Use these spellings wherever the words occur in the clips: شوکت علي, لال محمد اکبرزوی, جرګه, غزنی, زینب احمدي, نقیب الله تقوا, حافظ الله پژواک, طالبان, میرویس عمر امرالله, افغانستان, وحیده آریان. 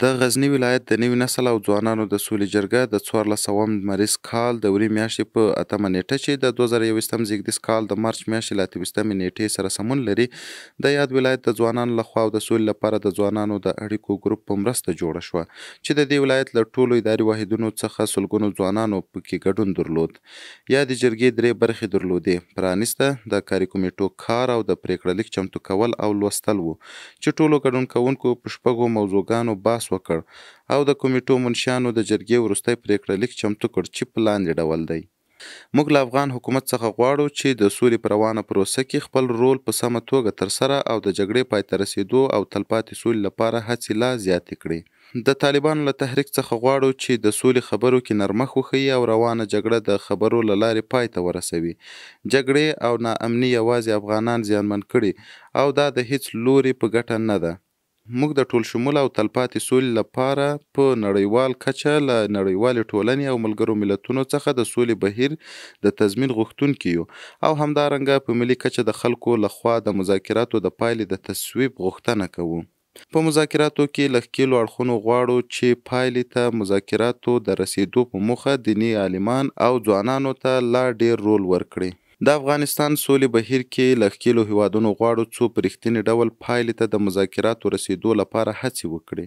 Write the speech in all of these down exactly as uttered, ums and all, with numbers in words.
د غزنی ولایت د نوي نسل او ځوانانو د سولې جرګه د څوارلسم مریض کال د وري میاشتې په اتمه نیټه چې د دوه زره یوویشتم زیږدیز کال د مارچ میاشتې له اتویشتمې نیټې سره سمون لري د یاد ولایت د ځوانانو لخوا او د سولې لپاره د ځوانانو د اړیکو ګروپ په مرسته جوړه شوه چې د دې ولایت له ټولو اداري واحدونو څخه سلګونو ځوانانو پکې ګډون درلود. یادې جرګې درې برخې درلودې: پرانیسته، د کاري کمیټو کار او د پریکړه لیک چمتو کول او لوستل و چې ټولو ګډون کوونکو په شپږو موضوعګانو وکړ او د کمیټو منشیانو د جرګې وروستی پریکړه لیک چمتو کړ چې په لاندې ډول دی. موږ له افغان حکومت څخه غواړو چې د سولې په روانه پروسه کې خپل رول په سمه توګه ترسره او د جګړې پای ته رسېدو او تلپاتې سولې لپاره هڅې لا زیاتې کړي. د طالبانو له تحریک څخه غواړو چې د سولې خبرو کې نرمښت وښیي او روانه جګړه د خبرو له لارې پای ته ورسوي. جګړې او ناامني یوازې افغانان زیانمن کړي او دا د هیڅ لوري په ګټه نه ده. موږ د ټول شمول او تلپاتې سولې لپاره په نړیوال کچه له نړیوالې ټولنې او ملګرو ملتونو څخه د سولې بهیر د تضمین غوښتونکي یو او همدارنګه په ملي کچه د خلکو لخوا د مذاکراتو د پایلې د تصویب غوښتنه کوو. په مذاکراتو کې له ښکېلو اړخونو غواړو چې پایلې ته مذاکراتو د رسېدو په موخه دیني عالمان او ځوانانو ته لا ډېر رول ورکړي. د افغانستان سولې بهیر کې له ښکېلو هیوادونو غواړو څو په رښتینې ډول پایلې ته د مذاکراتو رسېدو لپاره هڅې وکړي.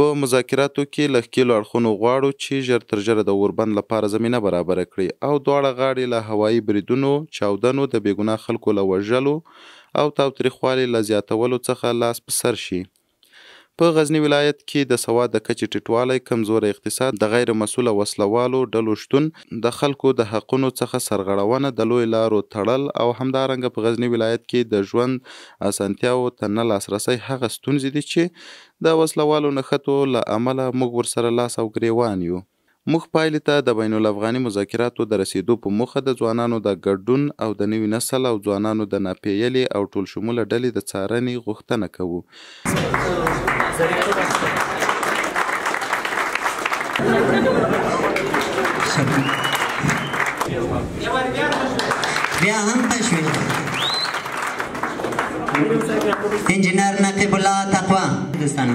په مذاکراتو کې له ښکېلو اړخونو غواړو چې ژر تر ژره د اوربند لپاره زمینه برابره کړي او دواړه غاړې له هوایي بریدونو، چاودنو، د بې ګناه خلکو له وژلو او تاوتریخوالي له زیاتولو څخه لاس په سر شي. په غزنی ولایت کې د سواد د کچې ټیټوالی، کمزوره اقتصاد، د غیر مسوله وسلوالو ډلو شتون، د خلکو د حقونو څخه سرغړونه، د لوی لارو تړل او همدارنګه په غزنی ولایت کې د ژوند اسانتیاو ته نه لاسرسی هغه ستونزې دي چې د وسلوالو نښتو له امله موږ ورسره لاس او ګریوان یو. موږ پایلې ته د بین الافغاني مذاکراتو د رسېدو په موخه د ځوانانو د ګډون او د نوي نسل او ځوانانو د ناپییلې او ټول شموله ډلې د څارنې غوښتنه کوو. انجینر نقیب الله تقوا هندوستان.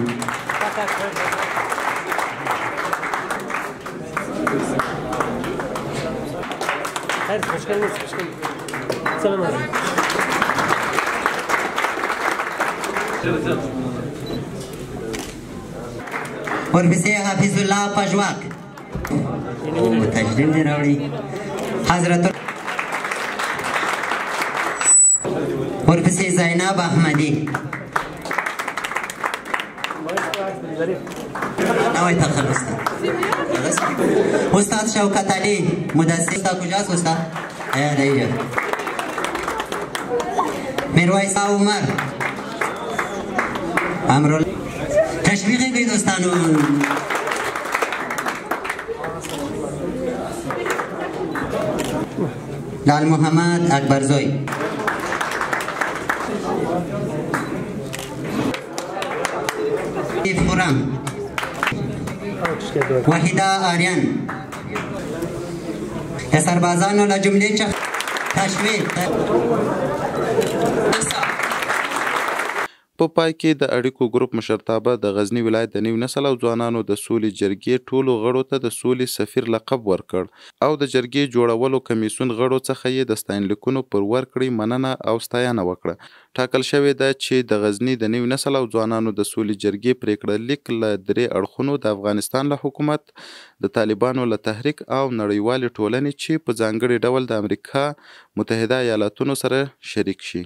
Hoş geldiniz. Selam aleyküm. ورپسې حافظ الله پژواک او تجدید دې راوړي. حضرت ورپسې زینب احمدي نوی تخلص استاد شوکت علي مدرسې. استاد کجاست استاد؟ ایا دایجا میرویس عمر امرالله. تشویق کړئ دوستانو. لال محمد اکبرزوی. ایف خورم. وحیده آریان. سربازانو له جملې څخه تشویق. په پای کې د اړیکو ګروپ مشرتابه د غزنی ولایت د نوي نسل او ځوانانو د سولې جرګې ټولو غړو ته د سولې سفیر لقب ورکړ او د جرګې جوړولو کمیسون غړو څخه یې د ستاینلیکونو پر ورکړې مننه او ستاینه وکړه. ټاکل شوې ده چې د غزنی د نوي نسل او ځوانانو د سولې جرګې پریکړه لیک له درې اړخونو د افغانستان له حکومت، د طالبانو له تحریک او نړیوالې ټولنې چې په ځانګړي ډول د امریکا متحده ایالاتونو سره شریک شي.